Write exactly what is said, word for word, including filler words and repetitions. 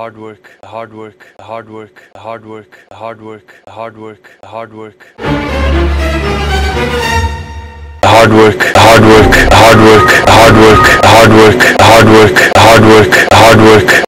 hard work, hard work, hard work, hard work, hard work, hard work, hard work, hard work, hard work, hard work, hard work, hard work, hard work, hard work, hard work, hard work.